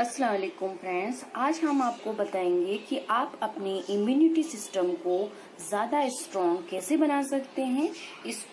अस्सलाम वालेकुम फ्रेंड्स, आज हम आपको बताएंगे कि आप अपने इम्यूनिटी सिस्टम को ज़्यादा स्ट्रॉन्ग कैसे बना सकते हैं। इस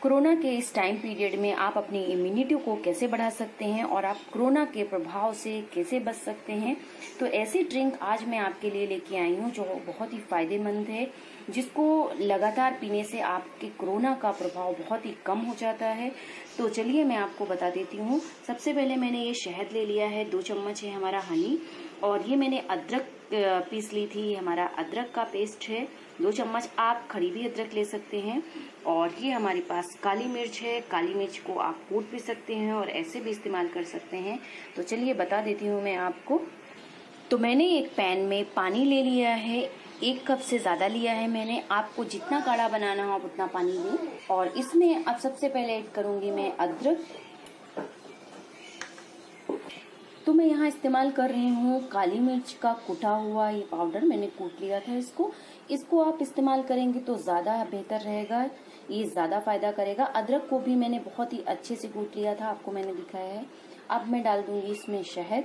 कोरोना के इस टाइम पीरियड में आप अपनी इम्यूनिटी को कैसे बढ़ा सकते हैं और आप कोरोना के प्रभाव से कैसे बच सकते हैं। तो ऐसी ड्रिंक आज मैं आपके लिए लेके आई हूँ जो बहुत ही फ़ायदेमंद है, जिसको लगातार पीने से आपके कोरोना का प्रभाव बहुत ही कम हो जाता है। तो चलिए मैं आपको बता देती हूँ। सबसे पहले मैंने ये शहद ले लिया है, 2 चम्मच है हमारा हनी, और ये मैंने अदरक पीस ली थी, हमारा अदरक का पेस्ट है 2 चम्मच। आप खड़ी भी अदरक ले सकते हैं। और ये हमारे पास काली मिर्च है, काली मिर्च को आप कूट भी सकते हैं और ऐसे भी इस्तेमाल कर सकते हैं। तो चलिए बता देती हूँ मैं आपको। तो मैंने एक पैन में पानी ले लिया है, 1 कप से ज़्यादा लिया है मैंने। आपको जितना काढ़ा बनाना हो आप उतना पानी लें। और इसमें अब सबसे पहले ऐड करूँगी मैं अदरक। तो मैं यहाँ इस्तेमाल कर रही हूँ काली मिर्च का कुटा हुआ ये पाउडर, मैंने कूट लिया था इसको। इसको आप इस्तेमाल करेंगे तो ज़्यादा बेहतर रहेगा, ये ज़्यादा फ़ायदा करेगा। अदरक को भी मैंने बहुत ही अच्छे से कूट लिया था, आपको मैंने दिखाया है। अब मैं डाल दूँगी इसमें शहद।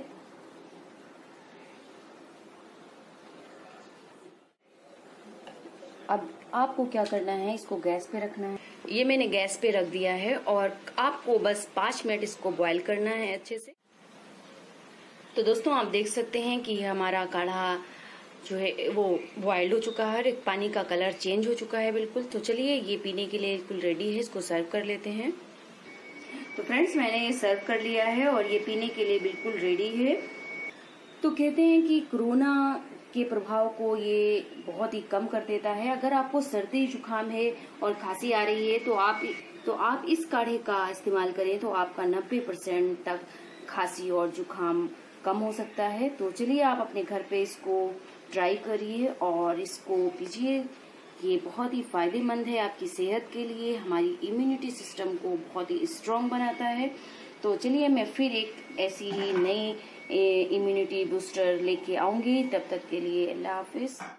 अब आपको क्या करना है, इसको गैस पे रखना है। ये मैंने गैस पे रख दिया है और आपको बस 5 मिनट इसको बॉयल करना है अच्छे से। तो दोस्तों आप देख सकते हैं कि हमारा काढ़ा जो है वो बॉयल हो चुका है, पानी का कलर चेंज हो चुका है बिल्कुल। तो चलिए ये पीने के लिए बिल्कुल रेडी है, इसको सर्व कर लेते हैं। तो फ्रेंड्स मैंने ये सर्व कर लिया है और ये पीने के लिए बिल्कुल रेडी है। तो कहते हैं कि कोरोना के प्रभाव को ये बहुत ही कम कर देता है। अगर आपको सर्दी जुकाम है और खांसी आ रही है तो आप इस काढ़े का इस्तेमाल करें तो आपका 90% तक खांसी और जुकाम कम हो सकता है। तो चलिए आप अपने घर पे इसको ट्राई करिए और इसको पीजिए। ये बहुत ही फ़ायदेमंद है आपकी सेहत के लिए, हमारी इम्यूनिटी सिस्टम को बहुत ही स्ट्रॉन्ग बनाता है। तो चलिए मैं फिर एक ऐसी ही नई इम्यूनिटी बूस्टर लेके आऊँगी। तब तक के लिए अल्लाह हाफिज़।